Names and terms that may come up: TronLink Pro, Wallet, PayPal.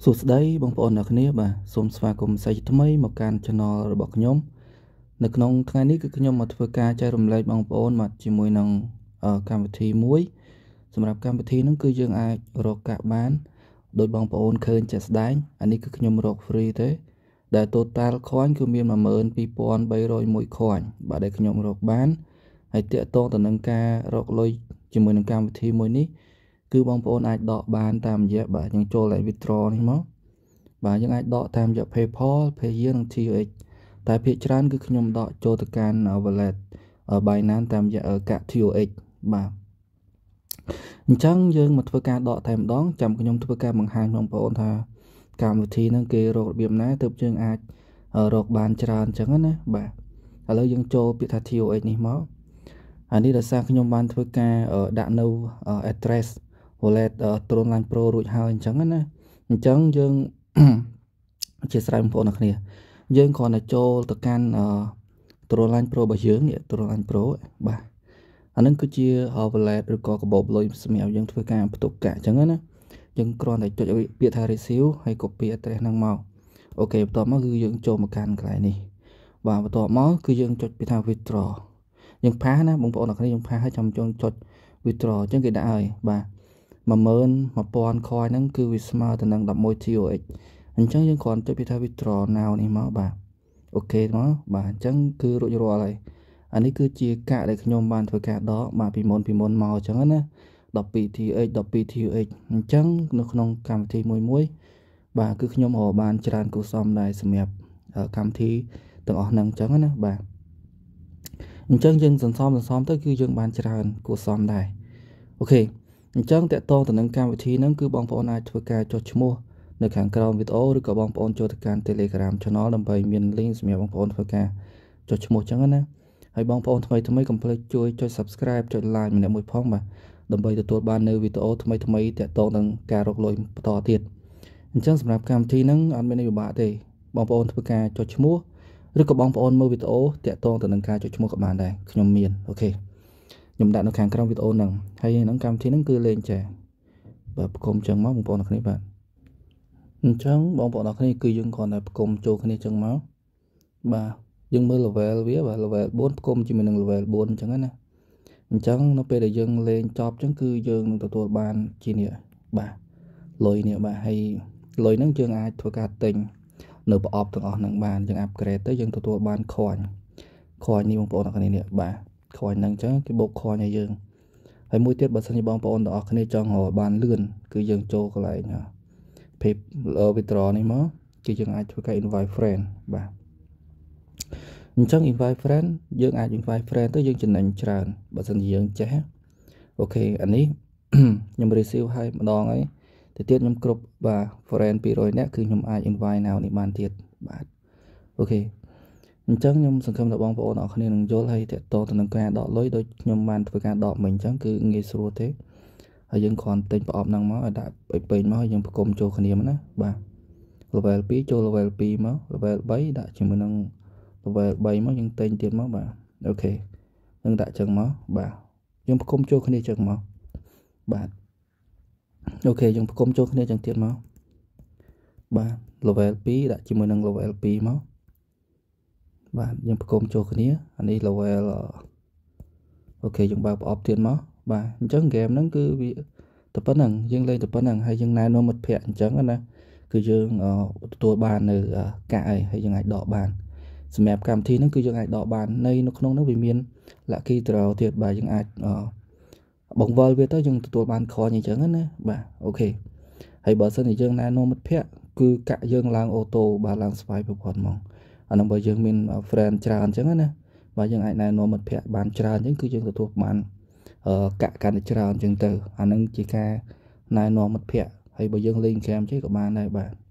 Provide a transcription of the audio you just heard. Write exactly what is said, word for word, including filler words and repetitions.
Số đây bằng phần đặc biệt mà xôm xóa cùng xây thấm ấy một can channel bọc nhóm nực nông ngày nít cứ nhóm một phương ca chơi rầm lệ bằng phần mà chỉ mùi nồng ở cam thị muối, sản phẩm cam thị nó cứ dương ai rồi cả bán đôi bằng phần khơi chặt đánh anh ấy cứ nhóm một free thế để total coin cứ miên mà mượn pipon bay rồi mùi coin và để nhóm một bán hãy tiện to từ nâng ca rồi lôi chỉ mùi nâng cam thị muối ní cứ bong phone ai đọ bàn tam dẹp bà chẳng cho lại withdraw này máu bà những ai đọ tam dẹp PayPal, PayPal tê hát tại phía trên cứ nhom đọ cho từ can ở Wallet ở bài nan tam dẹp ở cả tê hát bà chẳng dương mà thưa ca đọ thèm đón chậm cái nhom thưa ca bằng hai bong phone thà cảm thì năng kê rồi biếm ná tập chương ai ở rồi bàn tràn chẳng á bà ở lấy dương cho bị thà tê hát này máu anh đi là sang cái nhom bàn thưa ca ở đạn nâu ở address Wallet TronLink Pro rồi hai anh chẳng á, anh chẳng dương chia sẻ một phần đặc biệt, dương còn là cho tất cả TronLink Pro bây giờ này TronLink Pro ba, anh ấy cứ chia Wallet rồi có cái bộ lôi mèo dương thuê cả tục cả chẳng á, dương còn là cho việc thay xíu hay copy address năng màu, ok, tọa máu cứ dương cho một can cái này, và tọa máu cứ dương cho việc thay withdraw, dương phá nè, một phần đặc biệt dương phá hai trăm cho cho withdraw chẳng cái đã rồi ba. Mà mơn mà pon coin nắng cứ vì smart năng đập môi tiêu ấy anh chẳng những còn cho bị thay withdraw nào này mà bà ok nó bà chẳng cứ rồi rồi lại anh ấy cứ chia cả để nhom bàn thôi cả đó mà bị môn bị môn màu chẳng nữa đập bị thì ấy đập bị thì ấy anh chẳng nó không cảm thấy mùi muối bà cứ nhom họ bàn tràn cù xóm này xem đẹp ở cảm thấy từng ở năng chẳng nữa bà anh chẳng dừng dần xóm dần xóm tới cứ dừng bàn tràn cù xóm này ok chẳng tệ to từ nâng cao vị trí nâng cứ bong phone ai thưa ca cho chú mua được hàng crom video được cả bong phone cho thực can telegram cho nó làm bài miền link mẹ bong phone thưa ca cho chú mua chẳng nữa hãy bong phone thay thay mấy complete chui cho subscribe cho like mình đã một phong mà làm bài từ tuột ban nơi video thay thay tệ to nâng ca rọc lôi to tiền chẳng sắp làm cam thi nâng ăn bên này bà thì bong phone thưa ca cho chú mua được cả bong phone mua video tệ to từ nâng ca cho chú mua các bạn này nhóm miền ok nhầm đạn nó càng trong video nằng hay nó cam thì nó cứ lên trẻ và cùng chân máu một bộ này bạn trắng bọn bọn nó này cứ dừng còn là cùng chỗ này chân máu bà dừng mới là về vía và là về bốn cùng chỉ mình là về bốn chẳng ấy nè trắng nó về để dừng lên chọp trắng cứ dừng từ tuổi ban chi nè bà lôi nè bà hay lôi nó chương ai thuộc cả tình nửa bỏ từ ở nằng bàn chẳng upgrade tới dừng từ tuổi ban khỏi khỏi như bọn nó này nè bà khỏi năng trắng cái bộ kho nhà dương hay mũi tiết bật sang như bong bóng đó cái này cho họ bàn lươn cứ dương cho cái lại nhá phép ở withdraw này mà cứ dương ai cho cái invite friend bà trắng invite friend dương ai invite friend tới dương trình ảnh tràn bật sang dương chả ok anh ấy nhầm receive hai đòn ấy thì tiết nhầm group và friend pi rồi nè cứ nhầm ai invite nào thì bàn tiết bà ok chẳng nhom sản phẩm là bong bóng đó nên dối hay tệ to từ nâng ca đọ lối đôi nhom bàn với ca đọ mình chẳng cứ nghe sưu thế ở dân còn tên bỏ năng máu ở đại bệnh máu dân cùng cho khả niệm đó bà level pi cho level pi máu level bảy đã chỉ mình năng level bảy máu dân tên tiền máu bà ok nâng đại chẳng máu bà dân cùng cho khả niệm chẳng máu bà ok dân cùng cho khả niệm chẳng tiền máu bà level pi đã chỉ mình năng level pi máu và những công cho cái này anh ấy là ok chúng ba bỏ tiền máu và chẳng game nó cứ bị tập vấn năng dừng lên tập vấn năng hay dừng này nó một phe chẳng là cứ dừng tua bàn ở cài hay dừng lại đỏ bàn map cam thì nó cứ dừng lại đỏ bàn nay nó không nó bị miên là khi trào thiệt bài dừng lại bóng vơi về tới dừng tua bàn khó như chẳng nữa bà ok hãy bỏ sân thì dừng này nó một phe cứ cả dừng làng ô tô bà làng spy của bọn mong anh em bây giờ mình friend tràn chẳng nè và những ai này nó một phe bàn tràn những cứ dương thuộc bạn cả cành tràn chừng từ anh em chỉ ca này nó một phe hay bây giờ lên kèm chứ các bạn này bạn